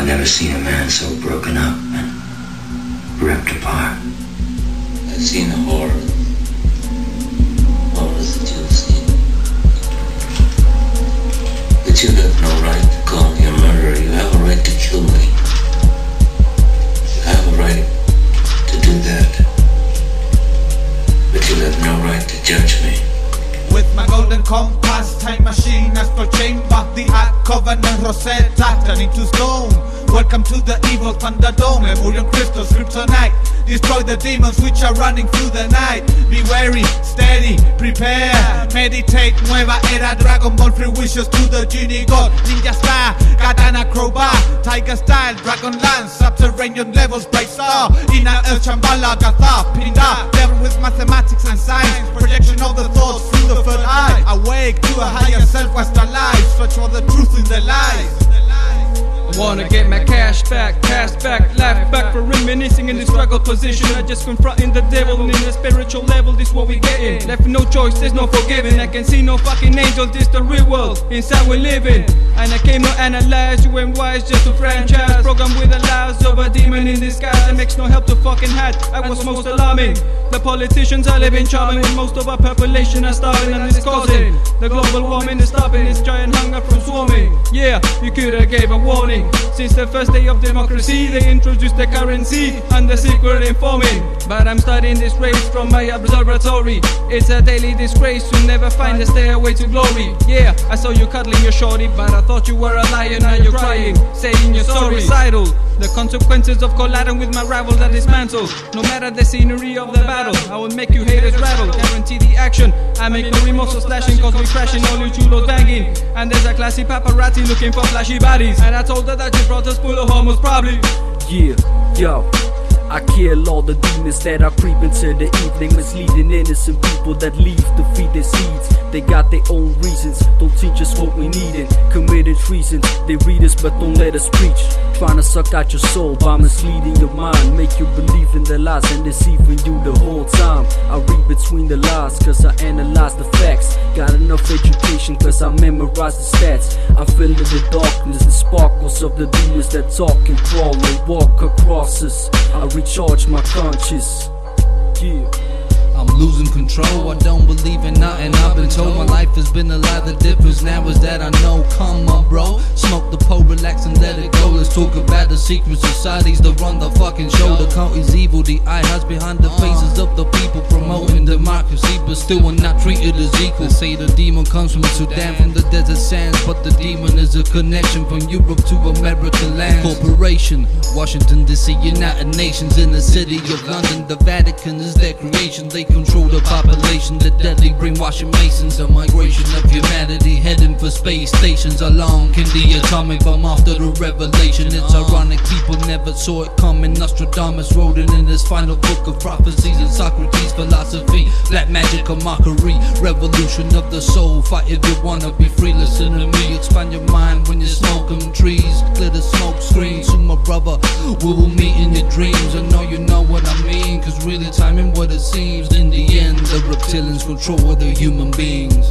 I've never seen a man so broken up and ripped apart. I've seen the horror. What was it you've seen? But you have no right to call me a murderer. You have a right to kill me. You have a right to do that. But you have no right to judge me. With my golden compass, time machine, astral chamber, the art covenant, Rosetta, turn into stone. Welcome to the evil Thunderdome, Ebullion crystals, kryptonite. Destroy the demons which are running through the night. Be wary, steady, prepare. Meditate, nueva era, Dragon Ball, free wishes to the genie god. Ninja star, katana crowbar, tiger style, dragon lance, subterranean levels, bright star. Inner earth, Shambhala, Gathar, Pindar. Devil with mathematics and science, projection of the thoughts through the third eye. Awake to a higher self, whilst alive. Search for the truth in the lies. Wanna get my cash back, cast back, laugh back for reminiscing in this struggle position. I just confronting the devil in a spiritual level, this what we getting. Left no choice, there's no forgiving. I can see no fucking angels, this the real world, inside we're living. And I came to analyze, you ain't wise, just a franchise. Programmed with the lies of a demon in disguise that makes no help to fucking hide, that was most alarming. The politicians are living charming, most of our population are starving, and it's causing the global warming is stopping this giant hunger from swarming. Yeah, you coulda gave a warning. Since the first day of democracy, they introduced the currency and the secret informing. But I'm studying this race from my observatory. It's a daily disgrace to never find a stairway to glory. Yeah, I saw you cuddling your shorty, but I thought you were a liar. Now you're crying, saying you're so recital. The consequences of colliding with my rival that dismantles. No matter the scenery of the battle, I will make you haters rattle. Guarantee the action, I make no remorse for slashing, cause we crashing, all you chulos banging. And there's a classy paparazzi looking for flashy bodies, and I told that you brought us full of homos probably. Yeah, yo, I kill all the demons that are creeping to the evening, misleading innocent people that leave to feed their seeds. They got their own reasons, don't teach us what we needin'. Committed treason, they read us but don't let us preach. Trying to suck out your soul by misleading your mind, make you believe in the lies and deceiving you the whole time. I read between the lies, cause I analyze the facts. Got enough education, cause I memorize the stats. I feel in the darkness, the sparkles of the demons that talk and crawl and walk across us. I recharge my conscience, yeah. I'm losing control, I don't believe in nothing I've been told. My life has been a lie, the difference now is that I know. Come on bro, smoke the pole, relax and let it go. Let's talk about the secret societies that run the fucking show. The cult is evil, the eye hides behind the faces of the people, promoting democracy, but still we're not treated as equal. They say the demon comes from Sudan, from the desert sands, but the demon is a connection from Europe to American lands. Corporation, Washington DC, United Nations, in the city of London. The Vatican is their creation, they control the population, the deadly brainwashing masons, a migration of humanity heading for space stations. Along in the atomic bomb after the revelation, it's ironic people never saw it coming. Nostradamus wrote it in his final book of prophecies, and Socrates' philosophy, black magic or mockery, revolution of the soul. Fight if you wanna be free, listen to me, expand your mind when you're smoking trees, clear the smoke screen. To my brother, we will meet in your dreams. I know you know what I mean, cause really timing what it seems. In the end, the reptilians control other human beings.